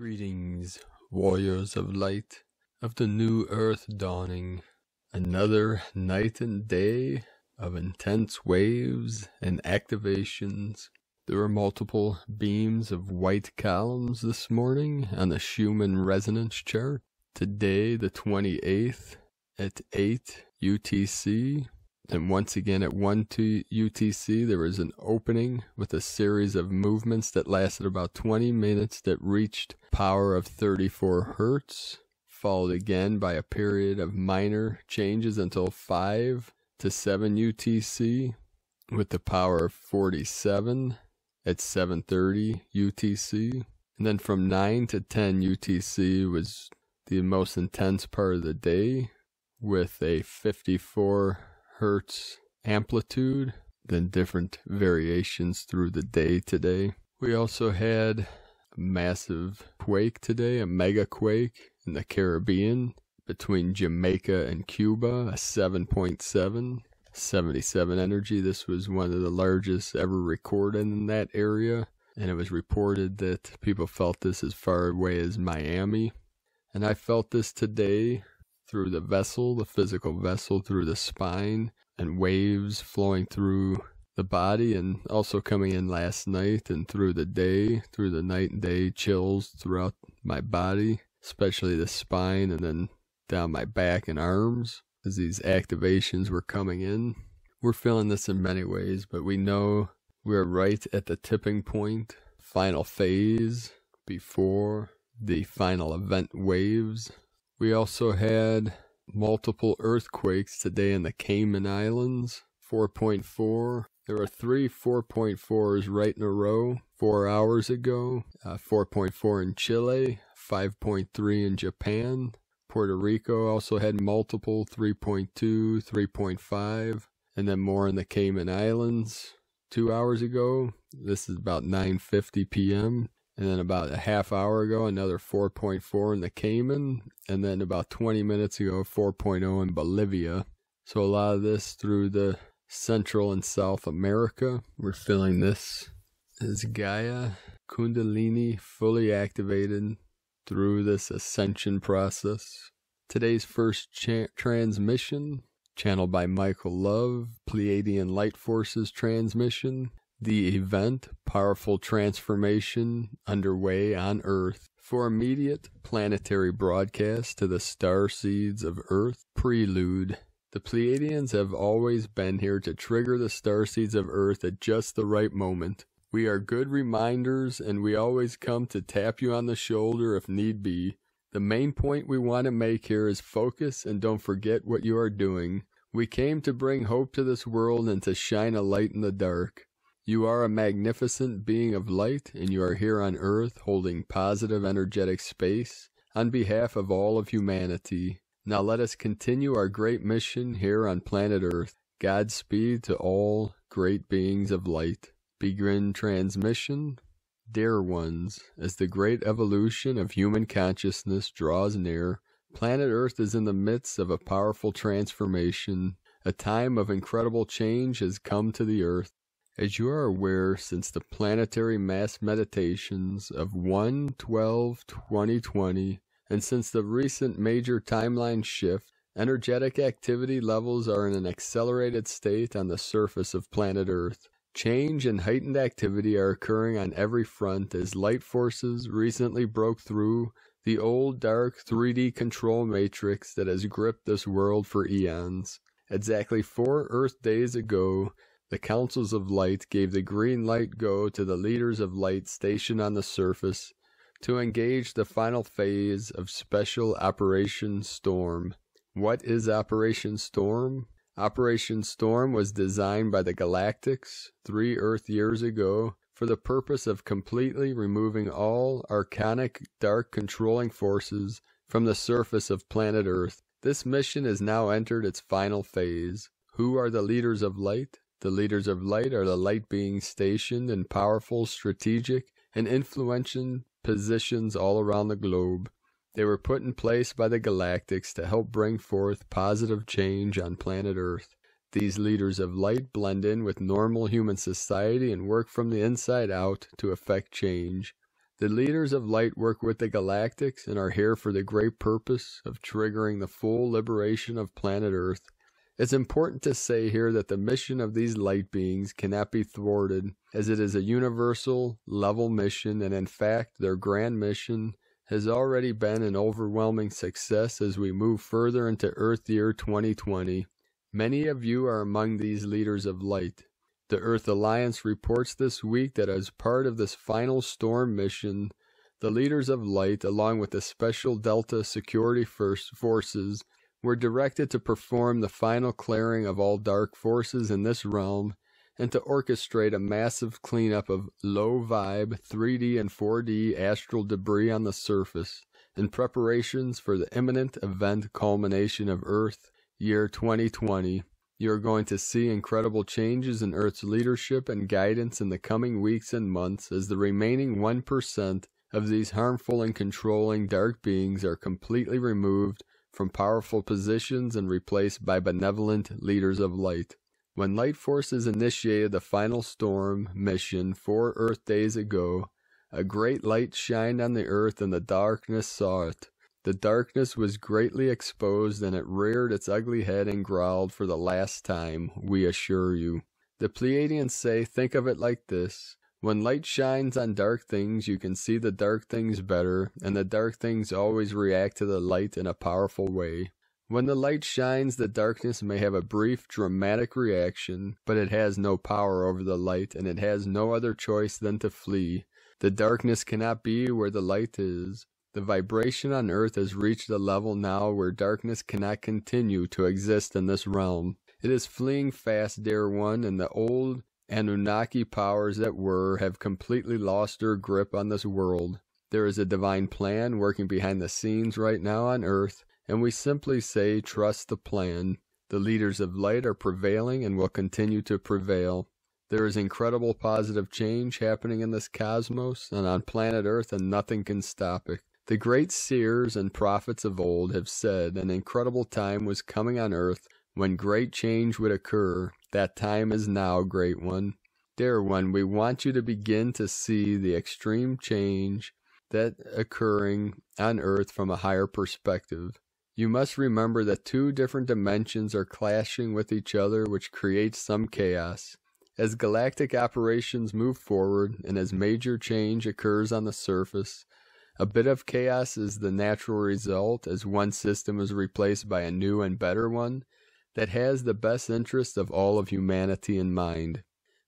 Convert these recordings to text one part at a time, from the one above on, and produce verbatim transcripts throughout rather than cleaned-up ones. Greetings, warriors of light, of the new earth dawning. Another night and day of intense waves and activations. There were multiple beams of white columns this morning on the Schumann resonance chart. Today, the twenty-eighth, at eight U T C. And once again at one U T C, there was an opening with a series of movements that lasted about twenty minutes that reached power of thirty-four hertz, followed again by a period of minor changes until five to seven U T C, with the power of forty-seven at seven thirty U T C. And then from nine to ten U T C was the most intense part of the day, with a fifty-four hertz amplitude, then different variations through the day today. We also had a massive quake today, a mega quake in the Caribbean between Jamaica and Cuba, a seven point seven, seventy-seven energy. This was one of the largest ever recorded in that area, and it was reported that people felt this as far away as Miami. And I felt this today through the vessel, the physical vessel, through the spine, and waves flowing through the body, and also coming in last night and through the day, through the night and day, chills throughout my body, especially the spine, and then down my back and arms, as these activations were coming in. We're feeling this in many ways, but we know we're right at the tipping point, final phase, before the final event waves. We also had multiple earthquakes today in the Cayman Islands, four point four. There were three four point fours right in a row four hours ago, uh, four point four in Chile, five point three in Japan. Puerto Rico also had multiple, three point two, three point five, and then more in the Cayman Islands two hours ago. This is about nine fifty p m And then about a half hour ago, another four point four in the Cayman. And then about twenty minutes ago, four point oh in Bolivia. So a lot of this through the Central and South America. We're feeling this as Gaia Kundalini fully activated through this ascension process. Today's first cha transmission, channeled by Michael Love, Pleiadian Light Forces transmission. The event, powerful transformation underway on Earth for immediate planetary broadcast to the star seeds of Earth. Prelude. The Pleiadians have always been here to trigger the star seeds of Earth at just the right moment. We are good reminders, and we always come to tap you on the shoulder if need be. The main point we want to make here is focus and don't forget what you are doing. We came to bring hope to this world and to shine a light in the dark. You are a magnificent being of light, and you are here on Earth holding positive energetic space on behalf of all of humanity. Now let us continue our great mission here on planet Earth. Godspeed to all great beings of light. Begin transmission. Dear ones, as the great evolution of human consciousness draws near, planet Earth is in the midst of a powerful transformation. A time of incredible change has come to the Earth. As you are aware, since the planetary mass meditations of one twelve twenty twenty, and since the recent major timeline shift, energetic activity levels are in an accelerated state on the surface of planet Earth. Change and heightened activity are occurring on every front as light forces recently broke through the old dark three D control matrix that has gripped this world for eons. Exactly four Earth days ago, the Councils of Light gave the green light go to the leaders of light stationed on the surface to engage the final phase of Special Operation Storm. What is Operation Storm? Operation Storm was designed by the Galactics three Earth years ago for the purpose of completely removing all archonic dark controlling forces from the surface of planet Earth. This mission has now entered its final phase. Who are the leaders of light? The leaders of light are the light beings stationed in powerful, strategic, and influential positions all around the globe. They were put in place by the Galactics to help bring forth positive change on planet Earth. These leaders of light blend in with normal human society and work from the inside out to effect change. The leaders of light work with the galactics and are here for the great purpose of triggering the full liberation of planet Earth. It's important to say here that the mission of these light beings cannot be thwarted, as it is a universal, level mission, and in fact, their grand mission has already been an overwhelming success as we move further into Earth year twenty twenty. Many of you are among these leaders of light. The Earth Alliance reports this week that as part of this final storm mission, the leaders of light, along with the Special Delta Security Forces, were directed to perform the final clearing of all dark forces in this realm and to orchestrate a massive cleanup of low-vibe three D and four D astral debris on the surface in preparations for the imminent event culmination of Earth year twenty twenty. You are going to see incredible changes in Earth's leadership and guidance in the coming weeks and months as the remaining one percent of these harmful and controlling dark beings are completely removed from powerful positions and replaced by benevolent leaders of light. When light forces initiated the final storm mission four Earth days ago, a great light shined on the Earth and the darkness saw it. The darkness was greatly exposed and it reared its ugly head and growled for the last time, we assure you. The Pleiadians say, think of it like this. When light shines on dark things, you can see the dark things better, and the dark things always react to the light in a powerful way. When the light shines, the darkness may have a brief, dramatic reaction, but it has no power over the light, and it has no other choice than to flee. The darkness cannot be where the light is. The vibration on Earth has reached a level now where darkness cannot continue to exist in this realm. It is fleeing fast, dear one, and the old Anunnaki powers that were have completely lost their grip on this world. There is a divine plan working behind the scenes right now on Earth, and we simply say trust the plan. The leaders of light are prevailing and will continue to prevail. There is incredible positive change happening in this cosmos and on planet Earth, and nothing can stop it. The great seers and prophets of old have said an incredible time was coming on Earth when great change would occur. That time is now, great one. Dear one, we want you to begin to see the extreme change that occurring on Earth from a higher perspective. You must remember that two different dimensions are clashing with each other, which creates some chaos. As galactic operations move forward and as major change occurs on the surface, a bit of chaos is the natural result as one system is replaced by a new and better one that has the best interests of all of humanity in mind.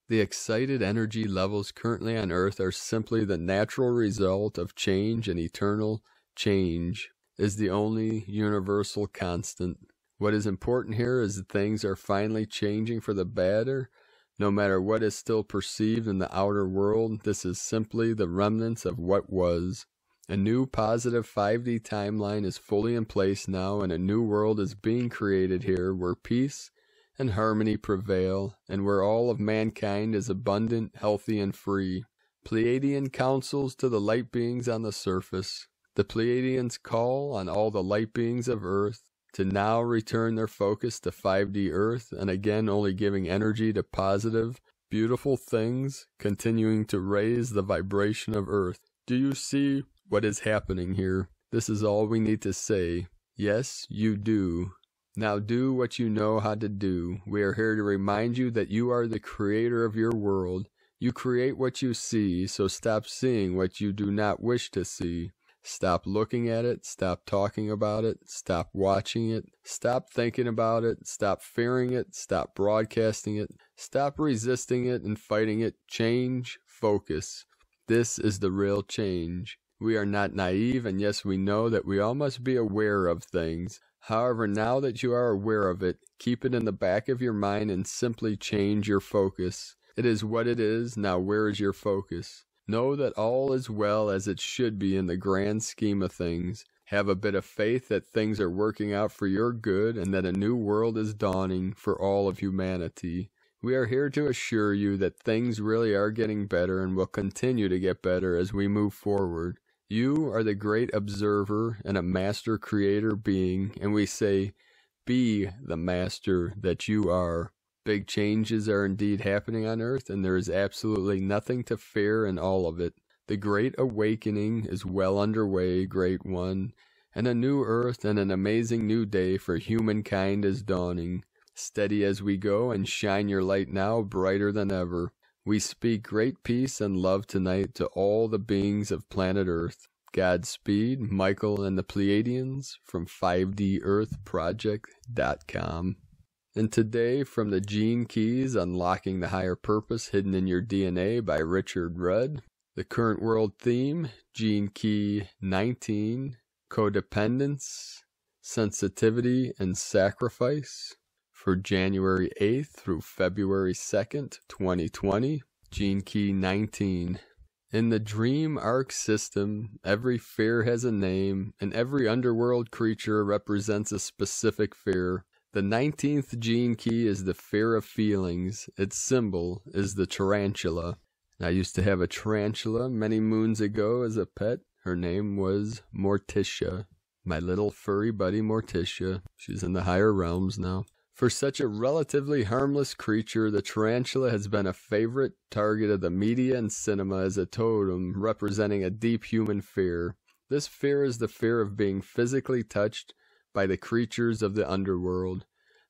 The excited energy levels currently on Earth are simply the natural result of change, and eternal change is the only universal constant. What is important here is that things are finally changing for the better. No matter what is still perceived in the outer world, this is simply the remnants of what was. A new positive five D timeline is fully in place now, and a new world is being created here where peace and harmony prevail, and where all of mankind is abundant, healthy, and free. Pleiadian counsels to the light beings on the surface. The Pleiadians call on all the light beings of Earth to now return their focus to five D Earth, and again only giving energy to positive, beautiful things, continuing to raise the vibration of Earth. Do you see what is happening here? This is all we need to say. Yes, you do. Now do what you know how to do. We are here to remind you that you are the creator of your world. You create what you see, so stop seeing what you do not wish to see. Stop looking at it. Stop talking about it. Stop watching it. Stop thinking about it. Stop fearing it. Stop broadcasting it. Stop resisting it and fighting it. Change focus. This is the real change. We are not naive, and yes, we know that we all must be aware of things. However, now that you are aware of it, keep it in the back of your mind and simply change your focus. It is what it is. Now where is your focus? Know that all is well as it should be in the grand scheme of things. Have a bit of faith that things are working out for your good and that a new world is dawning for all of humanity. We are here to assure you that things really are getting better and will continue to get better as we move forward. You are the great observer and a master creator being, and we say, be the master that you are. Big changes are indeed happening on Earth, and there is absolutely nothing to fear in all of it. The Great Awakening is well underway, Great One, and a new earth and an amazing new day for humankind is dawning. Steady as we go, and shine your light now brighter than ever. We speak great peace and love tonight to all the beings of planet Earth. Godspeed, Michael and the Pleiadians, from five D earth project dot com. And today, from the Gene Keys, Unlocking the Higher Purpose Hidden in Your D N A by Richard Rudd. The current world theme, Gene Key nineteen, Codependence, Sensitivity, and Sacrifice. For January eighth through February second, twenty twenty, Gene Key nineteen. In the Dream Arc system, every fear has a name, and every underworld creature represents a specific fear. The nineteenth Gene Key is the fear of feelings. Its symbol is the tarantula. I used to have a tarantula many moons ago as a pet. Her name was Morticia. My little furry buddy Morticia. She's in the higher realms now. For such a relatively harmless creature, the tarantula has been a favorite target of the media and cinema as a totem, representing a deep human fear. This fear is the fear of being physically touched by the creatures of the underworld.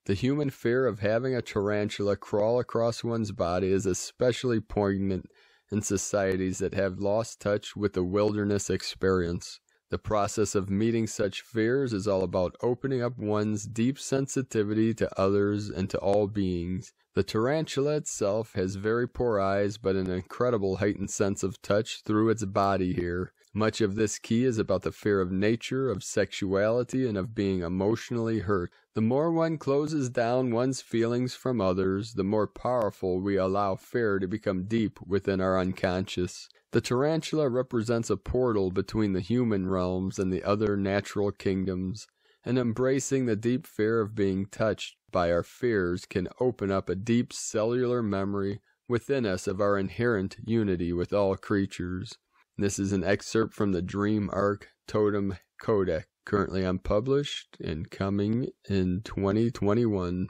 The human fear of having a tarantula crawl across one's body is especially poignant in societies that have lost touch with the wilderness experience. The process of meeting such fears is all about opening up one's deep sensitivity to others and to all beings. The tarantula itself has very poor eyes, but an incredible heightened sense of touch through its body here. Much of this key is about the fear of nature, of sexuality, and of being emotionally hurt. The more one closes down one's feelings from others, the more powerful we allow fear to become deep within our unconscious. The tarantula represents a portal between the human realms and the other natural kingdoms, and embracing the deep fear of being touched by our fears can open up a deep cellular memory within us of our inherent unity with all creatures. This is an excerpt from the Dream Arc Totem Codec, currently unpublished and coming in twenty twenty-one.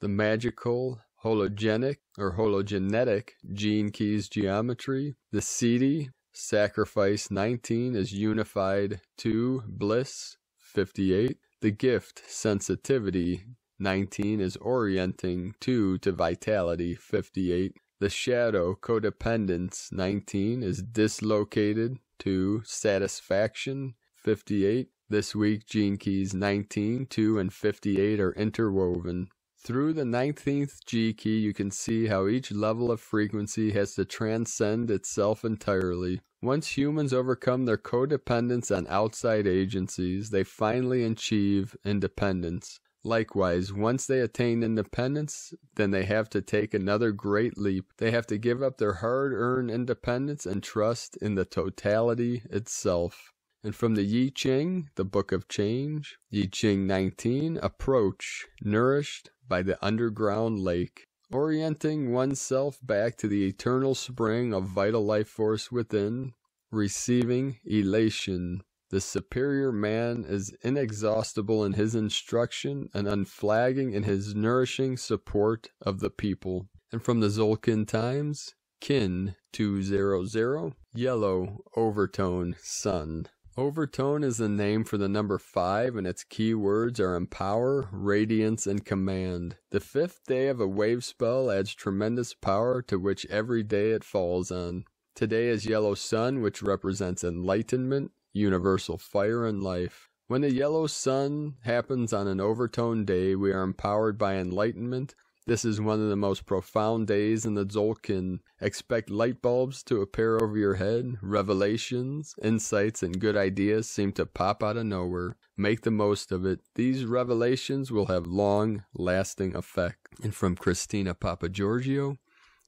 The magical hologenic or hologenetic Gene Keys geometry. The C D Sacrifice nineteen is unified to Bliss fifty-eight. The gift Sensitivity nineteen is orienting two to Vitality fifty-eight. The shadow Codependence nineteen is dislocated to Satisfaction fifty-eight. This week Gene Keys nineteen, two, and fifty-eight are interwoven. Through the nineteenth G key, you can see how each level of frequency has to transcend itself entirely. Once humans overcome their codependence on outside agencies, they finally achieve independence. Likewise, once they attain independence, then they have to take another great leap. They have to give up their hard-earned independence and trust in the totality itself. And from the Yi Ching, the Book of Change, Yi Ching nineteen, Approach, Nourished by the Underground Lake, orienting oneself back to the eternal spring of vital life force within, receiving elation. The superior man is inexhaustible in his instruction and unflagging in his nourishing support of the people. And from the Zolkin Times, Kin two hundred, Yellow Overtone Sun. Overtone is the name for the number five, and its key words are Empower, Radiance, and Command. The fifth day of a wave spell adds tremendous power to which every day it falls on. Today is Yellow Sun, which represents enlightenment, universal fire, and life. When the Yellow Sun happens on an overtone day, we are empowered by enlightenment. This is one of the most profound days in the Zolkin. Expect light bulbs to appear over your head. Revelations, insights, and good ideas seem to pop out of nowhere. Make the most of it. These revelations will have long-lasting effect. And from Christina Papagiorgio,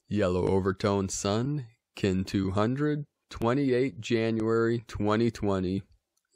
Yellow Overtone Sun, Kin two hundred, twenty-eighth January twenty twenty.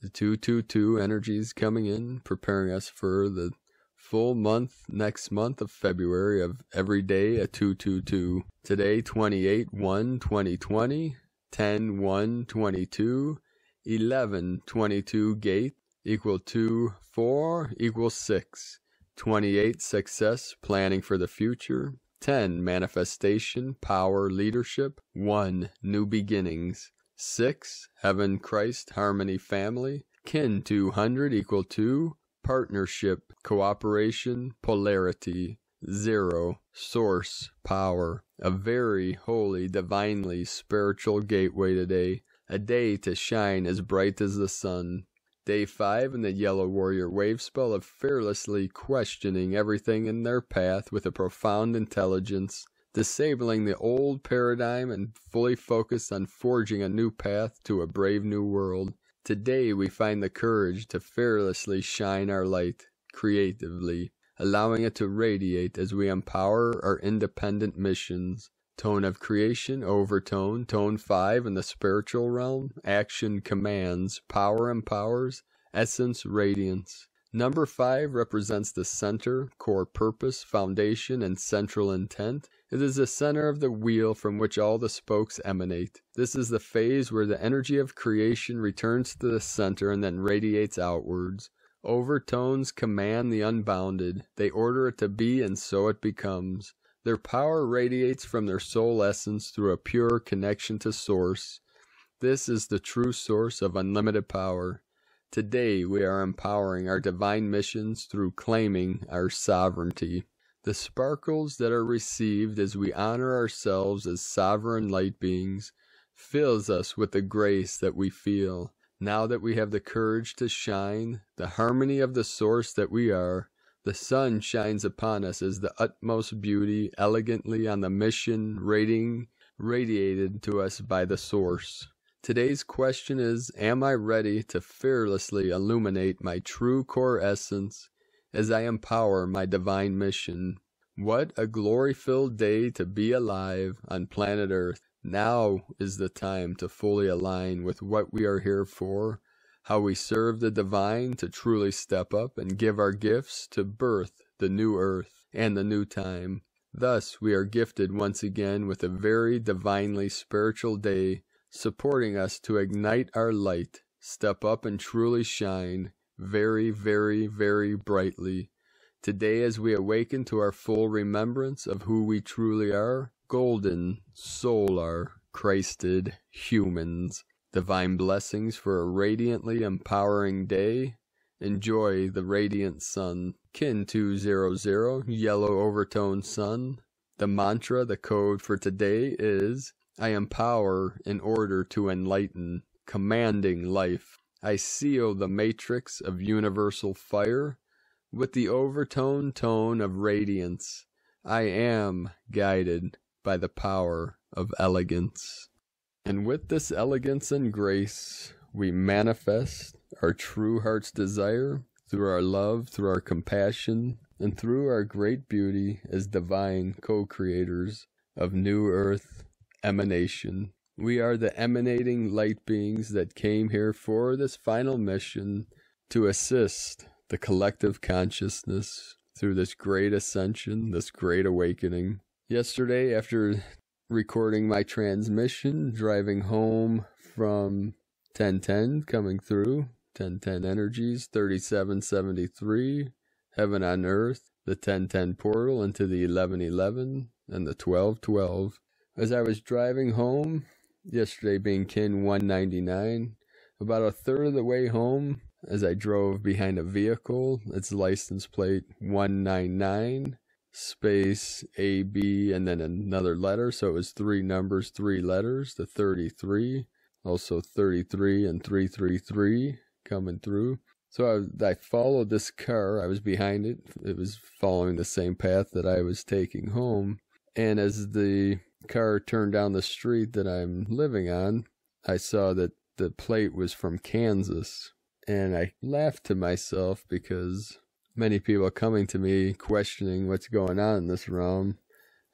The two two two energies coming in, preparing us for the full month next month of February of every day a two two two. Today twenty-eight one twenty twenty, ten one twenty-two, eleven twenty-two gate equal to four equals six, twenty-eight success planning for the future, ten manifestation power leadership, one new beginnings, six. Heaven Christ Harmony Family. Kin two hundred equal to partnership, cooperation, polarity. zero. Source, power. A very holy, divinely spiritual gateway today. A day to shine as bright as the sun. Day five in the Yellow Warrior Wave Spell of fearlessly questioning everything in their path with a profound intelligence, disabling the old paradigm and fully focused on forging a new path to a brave new world. Today we find the courage to fearlessly shine our light, creatively, allowing it to radiate as we empower our independent missions. Tone of Creation, Overtone, Tone five in the Spiritual Realm, Action Commands, Power Empowers, Essence Radiance. Number five represents the center, core purpose, foundation, and central intent. It is the center of the wheel from which all the spokes emanate. This is the phase where the energy of creation returns to the center and then radiates outwards. Overtones command the unbounded. They order it to be, and so it becomes. Their power radiates from their soul essence through a pure connection to Source. This is the true source of unlimited power. Today we are empowering our divine missions through claiming our sovereignty. The sparkles that are received as we honor ourselves as sovereign light beings fills us with the grace that we feel. Now that we have the courage to shine, the harmony of the Source that we are, the sun shines upon us as the utmost beauty, elegantly on the mission rating, radiated to us by the Source. Today's question is, am I ready to fearlessly illuminate my true core essence as I empower my divine mission? What a glory-filled day to be alive on planet Earth. Now is the time to fully align with what we are here for, how we serve the divine, to truly step up and give our gifts to birth the new earth and the new time. Thus we are gifted once again with a very divinely spiritual day, supporting us to ignite our light, step up and truly shine very, very, very brightly. Today, as we awaken to our full remembrance of who we truly are, golden, solar, Christed humans. Divine blessings for a radiantly empowering day. Enjoy the radiant sun. Kin two hundred, Yellow Overtone Sun. The mantra, the code for today is, I empower in order to enlighten, commanding life. I seal the matrix of universal fire with the overtone tone of radiance. I am guided by the power of elegance. And with this elegance and grace, we manifest our true heart's desire through our love, through our compassion, and through our great beauty as divine co-creators of New Earth emanation. We are the emanating light beings that came here for this final mission to assist the collective consciousness through this great ascension, this great awakening. Yesterday, after recording my transmission, driving home from ten ten, coming through ten ten energies, thirty-seven seventy-three, heaven on earth, the ten ten portal into the eleven eleven and the twelve twelve. As I was driving home yesterday, being Kin one ninety-nine, about a third of the way home, as I drove behind a vehicle, its license plate one nine nine space A, B, and then another letter, so it was three numbers, three letters, the thirty-three, also thirty-three and three thirty-three coming through. So I, I followed this car. I was behind it. It was following the same path that I was taking home, and as the car turned down the street that I'm living on, I saw that the plate was from Kansas, and I laughed to myself because many people are coming to me questioning what's going on in this realm.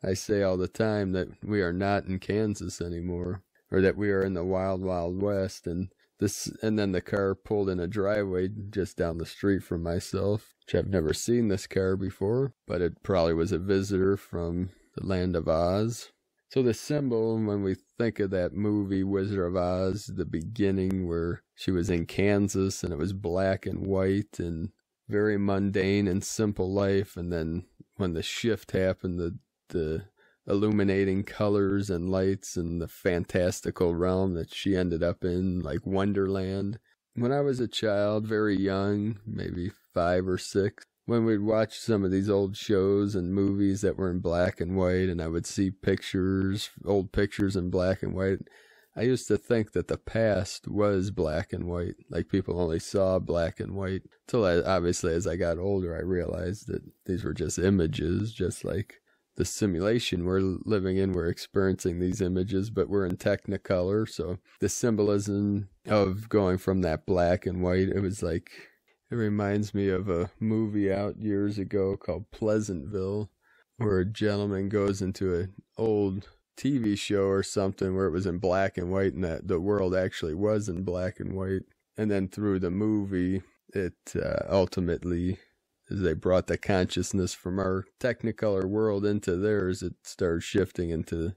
I say all the time that we are not in Kansas anymore, or that we are in the wild, wild west. And this, and then the car pulled in a driveway just down the street from myself, which I've never seen this car before, but it probably was a visitor from the Land of Oz. So the symbol, when we think of that movie Wizard of Oz, the beginning where she was in Kansas and it was black and white and very mundane and simple life, and then when the shift happened, the the illuminating colors and lights and the fantastical realm that she ended up in, like Wonderland. When I was a child, very young, maybe five or six, when we'd watch some of these old shows and movies that were in black and white, and I would see pictures, old pictures in black and white, I used to think that the past was black and white, like people only saw black and white. Till I, obviously, as I got older, I realized that these were just images, just like the simulation we're living in, we're experiencing these images, but we're in Technicolor. So the symbolism of going from that black and white, it was like, it reminds me of a movie out years ago called Pleasantville, where a gentleman goes into an old T V show or something where it was in black and white, and that the world actually was in black and white. And then through the movie, it uh, ultimately, as they brought the consciousness from our Technicolor world into theirs, it started shifting into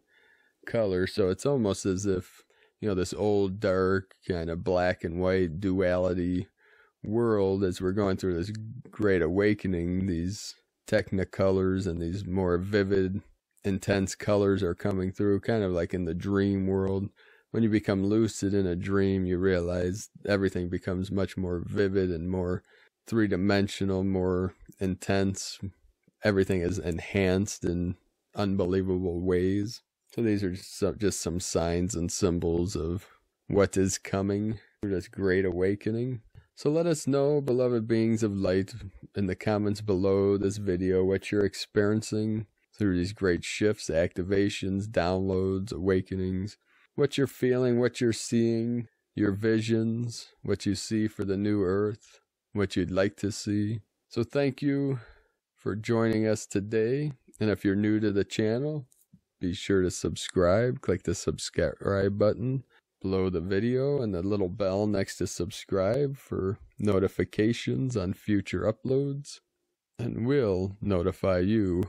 color. So it's almost as if, you know, this old, dark, kind of black and white duality world, as we're going through this great awakening, these Technicolors and these more vivid, intense colors are coming through, kind of like in the dream world. When you become lucid in a dream, you realize everything becomes much more vivid and more three-dimensional, more intense. Everything is enhanced in unbelievable ways. So these are just some, just some signs and symbols of what is coming through this great awakening. So let us know, beloved beings of light, in the comments below this video, what you're experiencing through these great shifts, activations, downloads, awakenings, what you're feeling, what you're seeing, your visions, what you see for the new earth, what you'd like to see. So thank you for joining us today. And if you're new to the channel, be sure to subscribe. Click the subscribe button below the video and the little bell next to subscribe for notifications on future uploads. And we'll notify you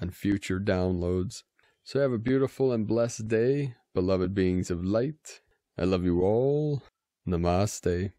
on future downloads. So have a beautiful and blessed day, beloved beings of light. I love you all. Namaste.